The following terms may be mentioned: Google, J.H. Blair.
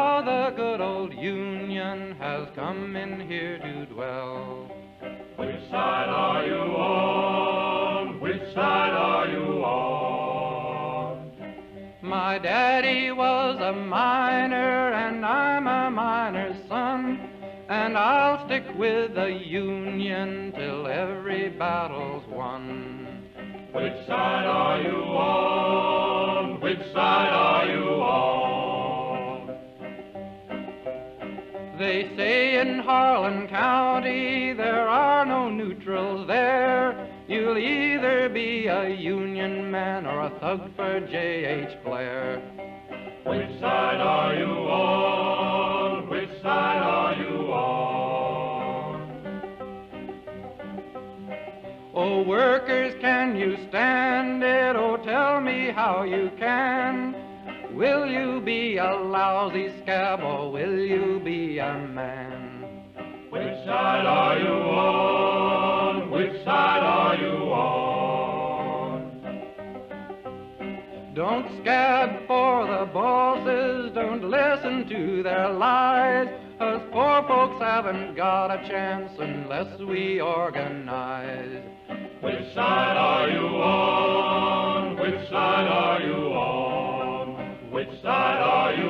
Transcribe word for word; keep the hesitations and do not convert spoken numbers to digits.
how the good old Union has come in here to dwell. Which side are you on? Which side are you on? My daddy was a miner and I'm a miner's son, and I'll stick with the Union till every battle's won. Which side are you on? Which side are you on? They say in Harlan County there are no neutrals there. You'll either be a Union man or a thug for J H Blair. Which side are you on? Which side are you on? Oh, workers, can you stand it? Oh, tell me how you can. Will you be a lousy scab or will you be a man? Which side are you on? Which side are you on? Don't scab for the bosses, don't listen to their lies. Us poor folks haven't got a chance unless we organize. Which side are you on? Which side are you on? Which side are you on?